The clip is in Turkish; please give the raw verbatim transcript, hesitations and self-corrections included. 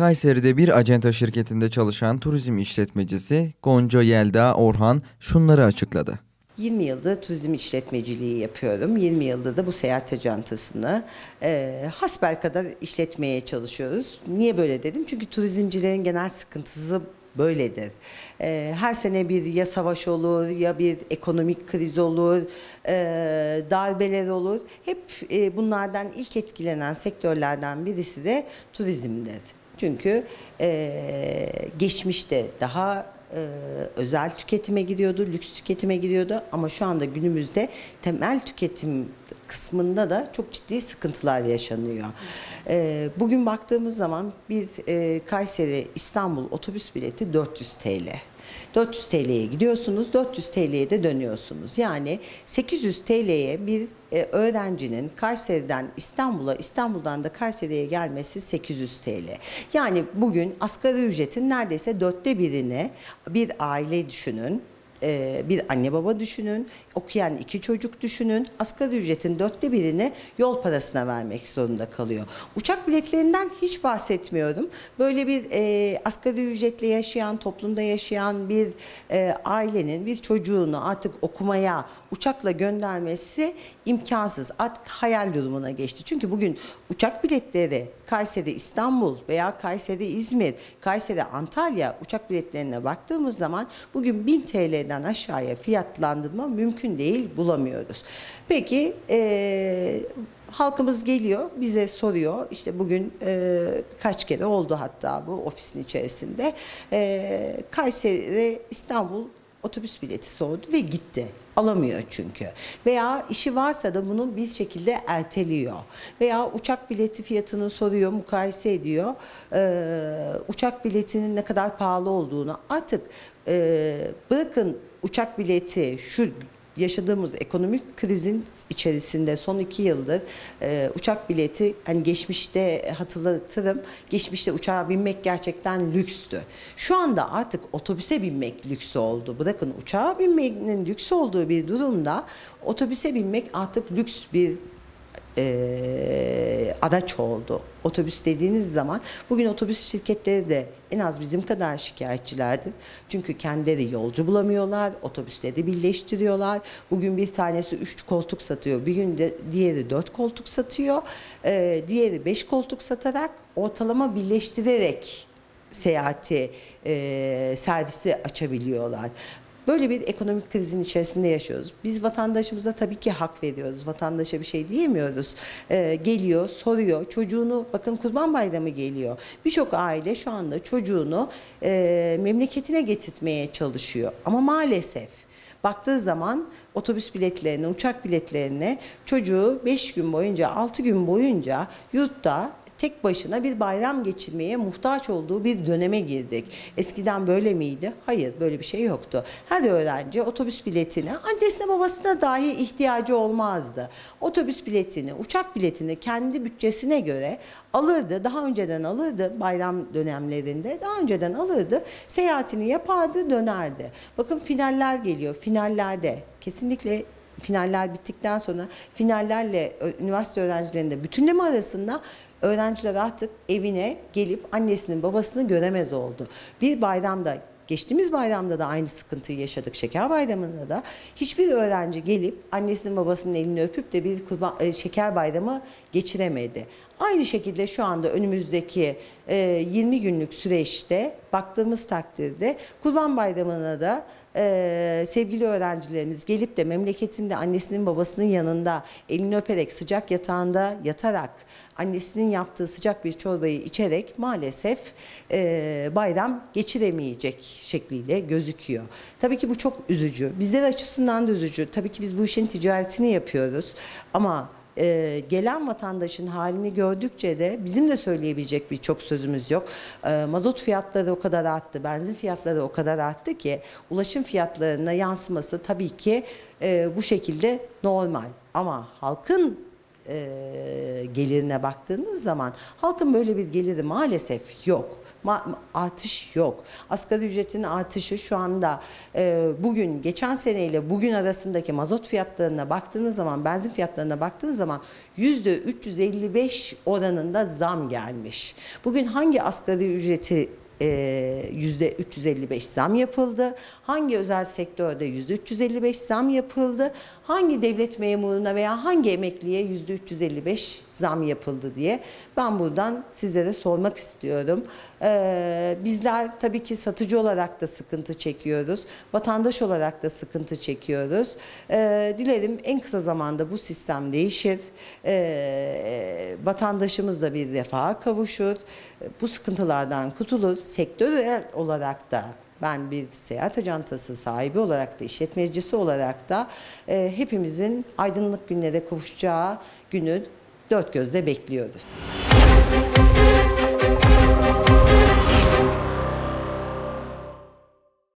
Kayseri'de bir acenta şirketinde çalışan turizm işletmecisi Gonca Yelda Orhan şunları açıkladı. yirmi yıldır turizm işletmeciliği yapıyorum. yirmi yıldır da bu seyahat ajantasını e, hasbelkader işletmeye çalışıyoruz. Niye böyle dedim? Çünkü turizmcilerin genel sıkıntısı böyledir. E, her sene bir ya savaş olur, ya bir ekonomik kriz olur, e, darbeler olur. Hep e, bunlardan ilk etkilenen sektörlerden birisi de turizmdir. Çünkü e, geçmişte daha Ee, özel tüketime gidiyordu, lüks tüketime gidiyordu ama şu anda günümüzde temel tüketim kısmında da çok ciddi sıkıntılar yaşanıyor. Ee, bugün baktığımız zaman bir e, Kayseri İstanbul otobüs bileti dört yüz TL. dört yüz TL'ye gidiyorsunuz, dört yüz TL'ye de dönüyorsunuz. Yani sekiz yüz TL'ye bir e, öğrencinin Kayseri'den İstanbul'a, İstanbul'dan da Kayseri'ye gelmesi sekiz yüz TL. Yani bugün asgari ücretin neredeyse dörtte birini bir aile düşünün. Bir anne baba düşünün, okuyan iki çocuk düşünün, asgari ücretin dörtte birini yol parasına vermek zorunda kalıyor. Uçak biletlerinden hiç bahsetmiyorum. Böyle bir e, asgari ücretle yaşayan, toplumda yaşayan bir e, ailenin bir çocuğunu artık okumaya uçakla göndermesi imkansız. Artık hayal durumuna geçti. Çünkü bugün uçak biletleri Kayseri İstanbul veya Kayseri İzmir, Kayseri Antalya uçak biletlerine baktığımız zaman bugün bin TL'den aşağıya fiyatlandırma mümkün değil, bulamıyoruz. Peki e, halkımız geliyor, bize soruyor. İşte bugün e, kaç kere oldu hatta bu ofisin içerisinde. E, Kayseri İstanbul otobüs bileti sordu ve gitti. Alamıyor çünkü. Veya işi varsa da bunu bir şekilde erteliyor. Veya uçak bileti fiyatını soruyor, mukayese ediyor. Ee, uçak biletinin ne kadar pahalı olduğunu. Artık e, bırakın uçak bileti, şu yaşadığımız ekonomik krizin içerisinde son iki yıldır e, uçak bileti, hani geçmişte hatırlatırım, geçmişte uçağa binmek gerçekten lükstü. Şu anda artık otobüse binmek lüks oldu. Bırakın uçağa binmenin lüks olduğu bir durumda otobüse binmek artık lüks bir e, araç oldu. Otobüs dediğiniz zaman bugün otobüs şirketleri de en az bizim kadar şikayetçilerdir. Çünkü kendileri yolcu bulamıyorlar, otobüsleri birleştiriyorlar. Bugün bir tanesi üç koltuk satıyor, bir gün de diğeri dört koltuk satıyor, ee, diğeri beş koltuk satarak, ortalama birleştirerek seyahati, e, servisi açabiliyorlar. Böyle bir ekonomik krizin içerisinde yaşıyoruz. Biz vatandaşımıza tabii ki hak veriyoruz. Vatandaşa bir şey diyemiyoruz. Ee, geliyor, soruyor. Çocuğunu, bakın Kurban Bayramı geliyor. Birçok aile şu anda çocuğunu e, memleketine getirtmeye çalışıyor. Ama maalesef baktığı zaman otobüs biletlerine, uçak biletlerine çocuğu beş gün boyunca, altı gün boyunca yurtta tek başına bir bayram geçirmeye muhtaç olduğu bir döneme girdik. Eskiden böyle miydi? Hayır, böyle bir şey yoktu. Her öğrenci otobüs biletine, annesine babasına dahi ihtiyacı olmazdı. Otobüs biletini, uçak biletini kendi bütçesine göre alırdı. Daha önceden alırdı, bayram dönemlerinde. Daha önceden alırdı, seyahatini yapardı, dönerdi. Bakın finaller geliyor. Finallerde kesinlikle finaller bittikten sonra finallerle üniversite öğrencilerinde bütünleme arasında öğrenciler artık evine gelip annesinin babasını göremez oldu. Bir bayramda, geçtiğimiz bayramda da aynı sıkıntıyı yaşadık. Şeker Bayramı'nda da hiçbir öğrenci gelip annesinin babasının elini öpüp de bir kurban, şeker bayramı geçiremedi. Aynı şekilde şu anda önümüzdeki yirmi günlük süreçte baktığımız takdirde Kurban Bayramı'na da Ee, sevgili öğrencilerimiz gelip de memleketinde annesinin babasının yanında elini öperek, sıcak yatağında yatarak, annesinin yaptığı sıcak bir çorbayı içerek maalesef e, bayram geçiremeyecek şekliyle gözüküyor. Tabii ki bu çok üzücü. Bizler açısından da üzücü. Tabii ki biz bu işin ticaretini yapıyoruz ama Ee, gelen vatandaşın halini gördükçe de bizim de söyleyebilecek birçok sözümüz yok. Ee, mazot fiyatları o kadar arttı, benzin fiyatları o kadar arttı ki ulaşım fiyatlarına yansıması tabii ki e, bu şekilde normal. Ama halkın e, gelirine baktığınız zaman halkın böyle bir geliri maalesef yok. Ma artış yok. Asgari ücretin artışı şu anda e, bugün, geçen seneyle bugün arasındaki mazot fiyatlarına baktığınız zaman, benzin fiyatlarına baktığınız zaman yüzde üç yüz elli beş oranında zam gelmiş. Bugün hangi asgari ücreti yüzde üç yüz elli beş zam yapıldı? Hangi özel sektörde yüzde üç yüz elli beş zam yapıldı? Hangi devlet memuruna veya hangi emekliye yüzde üç yüz elli beş zam yapıldı diye ben buradan sizlere sormak istiyorum. Ee, bizler tabii ki satıcı olarak da sıkıntı çekiyoruz. Vatandaş olarak da sıkıntı çekiyoruz. Ee, dilerim en kısa zamanda bu sistem değişir. Ee, vatandaşımız da bir refaha kavuşur. Bu sıkıntılardan kurtulur. Sektörel olarak da ben bir seyahat ajantası sahibi olarak da, işletmecisi olarak da e, hepimizin aydınlık günlere kavuşacağı günü dört gözle bekliyoruz.